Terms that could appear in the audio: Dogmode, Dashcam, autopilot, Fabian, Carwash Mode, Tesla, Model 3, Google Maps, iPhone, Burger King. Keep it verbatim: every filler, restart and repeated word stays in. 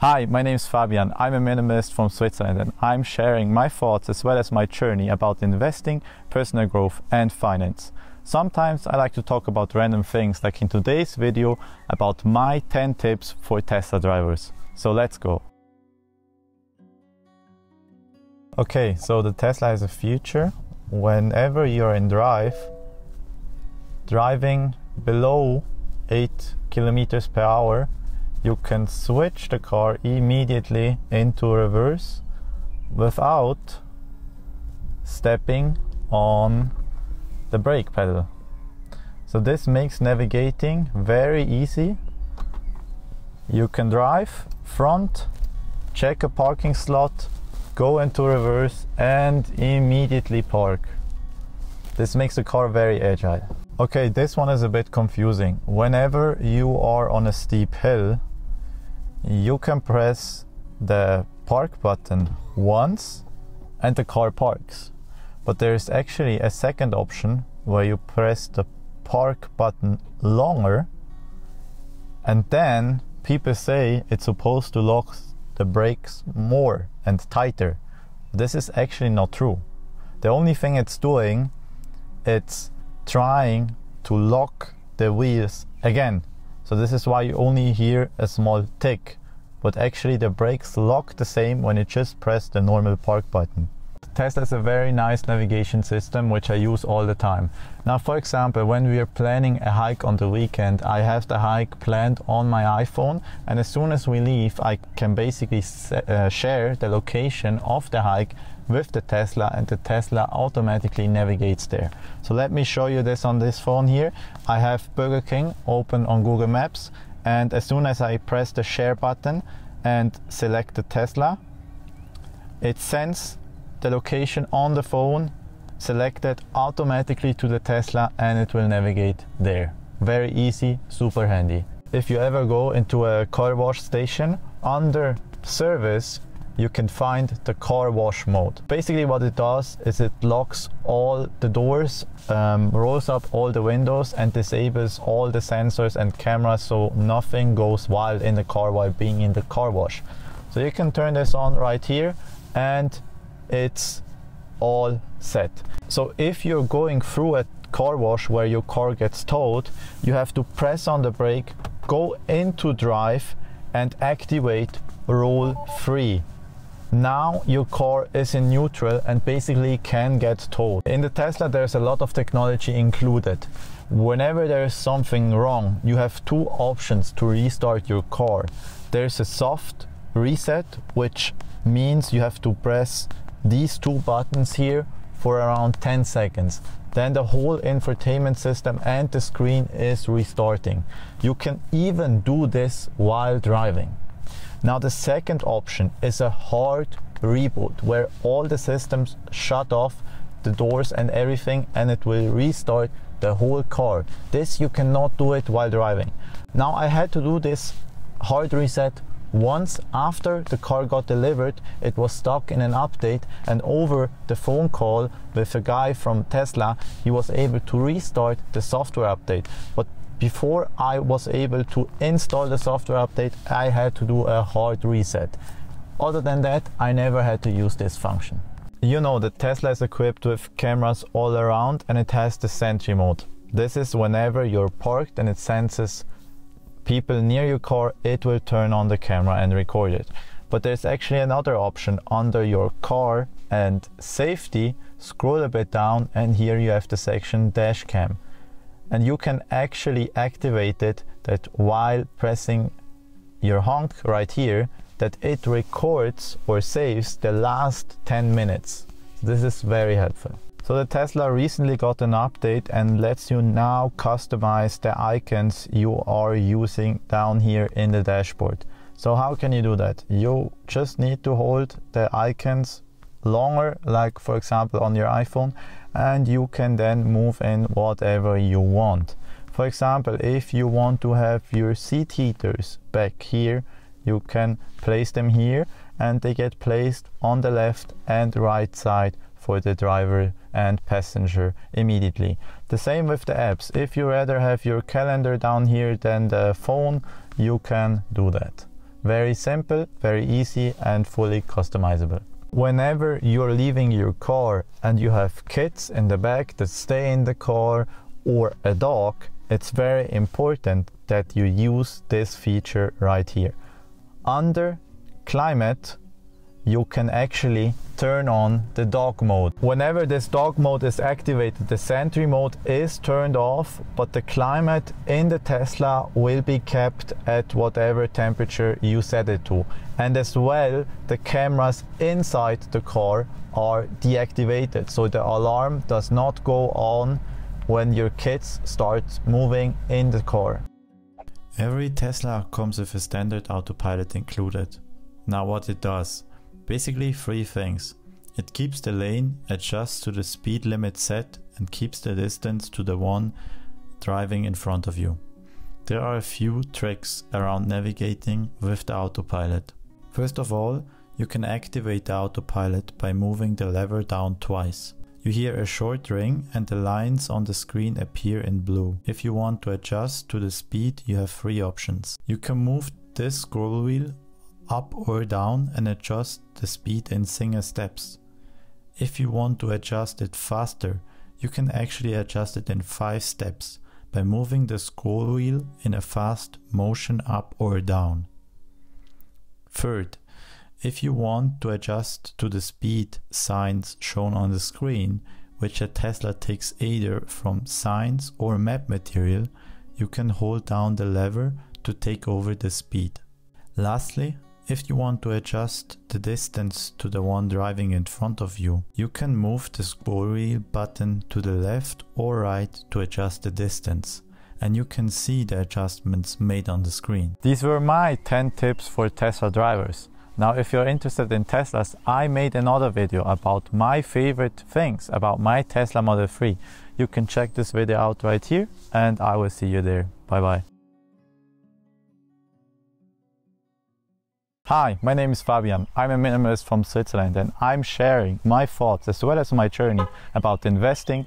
Hi, my name is Fabian. I'm a minimalist from Switzerland and I'm sharing my thoughts as well as my journey about investing, personal growth and finance. Sometimes I like to talk about random things, like in today's video about my ten tips for Tesla drivers. So let's go. Okay, so the Tesla has a feature. Whenever you're in drive, driving below eight kilometers per hour, you can switch the car immediately into reverse without stepping on the brake pedal. So this makes navigating very easy. You can drive front, check a parking slot, go into reverse and immediately park. This makes the car very agile. Okay, this one is a bit confusing. Whenever you are on a steep hill, you can press the park button once and the car parks. But there is actually a second option where you press the park button longer, and then people say it's supposed to lock the brakes more and tighter. This is actually not true. The only thing it's doing, it's trying to lock the wheels again. So this is why you only hear a small tick, but actually the brakes lock the same when you just press the normal park button. Tesla is a very nice navigation system which I use all the time. Now, for example, when we are planning a hike on the weekend, I have the hike planned on my iPhone, and as soon as we leave I can basically uh, share the location of the hike with the Tesla, and the Tesla automatically navigates there. So let me show you this on this phone here. I have Burger King open on Google Maps, and as soon as I press the share button and select the Tesla, it sends the location on the phone selected automatically to the Tesla and it will navigate there. Very easy, super handy. If you ever go into a car wash station, under service you can find the car wash mode. Basically what it does is it locks all the doors, um, rolls up all the windows and disables all the sensors and cameras, so nothing goes wild in the car while being in the car wash. So you can turn this on right here and it's all set. So if you're going through a car wash where your car gets towed, you have to press on the brake, go into drive and activate roll free. Now your car is in neutral and basically can get towed. In the Tesla there's a lot of technology included. Whenever there is something wrong, you have two options to restart your car. There's a soft reset, which means you have to press these two buttons here for around ten seconds. Then the whole infotainment system and the screen is restarting. You can even do this while driving. Now the second option is a hard reboot, where all the systems shut off, the doors and everything, and it will restart the whole car. This you cannot do it while driving. Now I had to do this hard reset once. After the car got delivered, it was stuck in an update, and over the phone call with a guy from Tesla, he was able to restart the software update. But before I was able to install the software update, I had to do a hard reset. Other than that, I never had to use this function. You know, the Tesla is equipped with cameras all around and it has the sentry mode. This is whenever you're parked and it senses people near your car, it will turn on the camera and record it. But there's actually another option. Under your car and safety, scroll a bit down and here you have the section dash cam. And you can actually activate it that while pressing your honk right here, that it records or saves the last ten minutes. This is very helpful. So the Tesla recently got an update and lets you now customize the icons you are using down here in the dashboard. So how can you do that? You just need to hold the icons longer, like for example on your iPhone, and you can then move in whatever you want. For example, if you want to have your seat heaters back here, you can place them here and they get placed on the left and right side for the driver and passenger immediately. The same with the apps. If you rather have your calendar down here than the phone, you can do that. Very simple, very easy and fully customizable. Whenever you're leaving your car and you have kids in the back that stay in the car or a dog, it's very important that you use this feature right here. Under climate, you can actually turn on the dog mode. Whenever this dog mode is activated, the Sentry mode is turned off, but the climate in the Tesla will be kept at whatever temperature you set it to. And as well, the cameras inside the car are deactivated, so the alarm does not go on when your kids start moving in the car. Every Tesla comes with a standard autopilot included. Now what it does, basically three things. It keeps the lane, adjusts to the speed limit set and keeps the distance to the one driving in front of you. There are a few tricks around navigating with the autopilot. First of all, you can activate the autopilot by moving the lever down twice. You hear a short ring and the lines on the screen appear in blue. If you want to adjust to the speed, you have three options. You can move this scroll wheel up or down and adjust the speed in single steps. If you want to adjust it faster, you can actually adjust it in five steps by moving the scroll wheel in a fast motion up or down. Third, if you want to adjust to the speed signs shown on the screen, which a Tesla takes either from signs or map material, you can hold down the lever to take over the speed. Lastly, if you want to adjust the distance to the one driving in front of you, you can move the scroll wheel button to the left or right to adjust the distance. And you can see the adjustments made on the screen. These were my ten tips for Tesla drivers. Now, if you're interested in Teslas, I made another video about my favorite things about my Tesla Model three. You can check this video out right here and I will see you there. Bye bye. Hi, my name is Fabian. I'm a minimalist from Switzerland and I'm sharing my thoughts as well as my journey about investing.